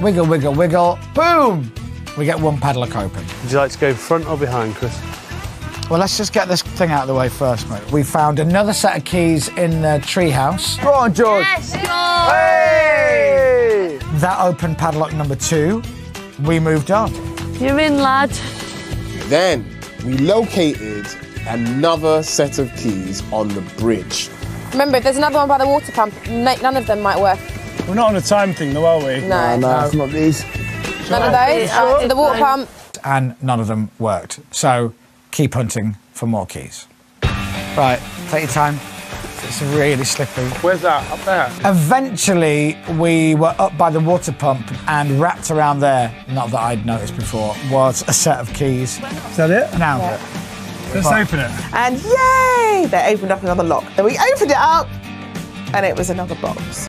Wiggle, wiggle, wiggle. Boom! We get one padlock open. Would you like to go front or behind, Chris? Well, let's just get this thing out of the way first, mate. We found another set of keys in the treehouse. Go on, George. Yes, George. Hey! That opened padlock number 2. We moved on. You're in, lad. Then we located another set of keys on the bridge. Remember, if there's another one by the water pump, none of them might work. We're not on a time thing, though, are we? No. No, it's not these. None of those? The water pump. And none of them worked. So keep hunting for more keys. Right, take your time. It's really slippery. Where's that? Up there? Eventually, we were up by the water pump, and wrapped around there, not that I'd noticed before, was a set of keys. Is that it? Now. Yeah. Let's open it. And yay! They opened up another lock. Then we opened it up, and it was another box.